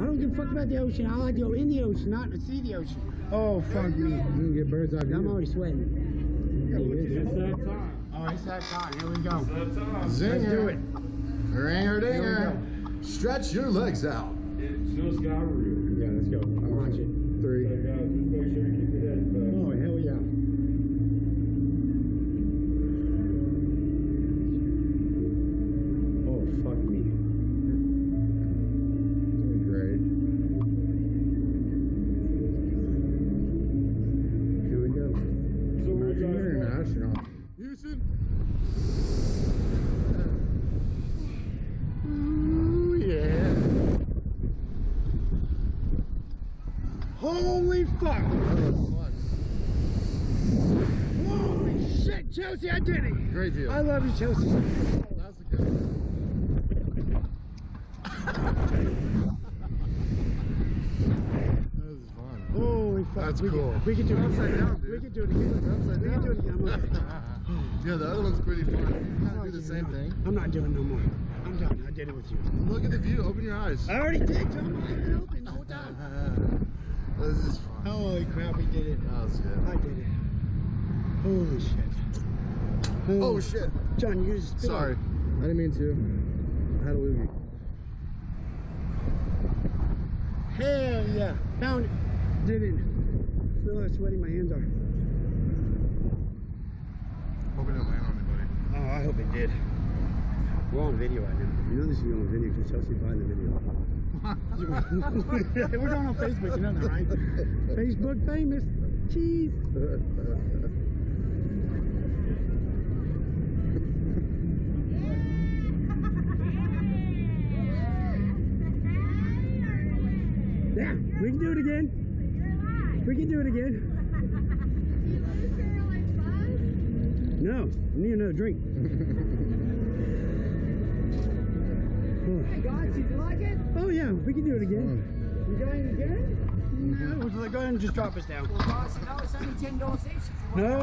I don't give a fuck about the ocean. I like to go in the ocean, not to see the ocean. Oh, fuck me. I'm going to get bird's eye view. I'm already sweating. It's that time. Oh, it's that time. Here we go. It's that time. Zinger. Let's do it. Ringer dinger. Stretch your legs out. It's just got real. Yeah, let's go. I'll watch it. Three. So, guys, just make sure you keep your head back. Oh, hell yeah. Houston. Ooh, yeah. Holy fuck. Holy shit, Chelsea, I did it. Great view. I love you, Chelsea. Oh, that was a good one. That was fun. Holy fuck. That's cool. We can do it upside down, dude. We can do it again. Upside down. We can do it again. I'm okay. Yeah, the other one's pretty fun. You gotta do the same thing. I'm not doing no more. I'm done. I did it with you. Look at the view. Open your eyes. I already did. Tom, I've been open the whole time. This is fun. Holy crap, we did it. That was good. I did it. Holy shit. Holy oh shit. John, you just. Sorry. I didn't mean to. I had to leave you. Hell yeah. Found it. Did it. I feel how sweaty my hands are. Oh, I hope it did. We're on video right now. You know this is on video because Chelsea find the video. We're going on Facebook, you know that, right? Facebook famous. Cheese. Yeah, we can do it again. You're alive. We can do it again. No, I need another drink. Oh my God, did you like it? Oh yeah, we can do it again. You going again? No, go ahead and just drop us down. Well, boss, you know, it's only $10 each.